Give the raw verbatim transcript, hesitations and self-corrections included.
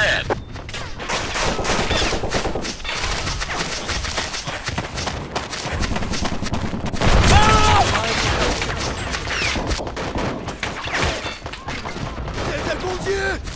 dead. Oh! Dieu!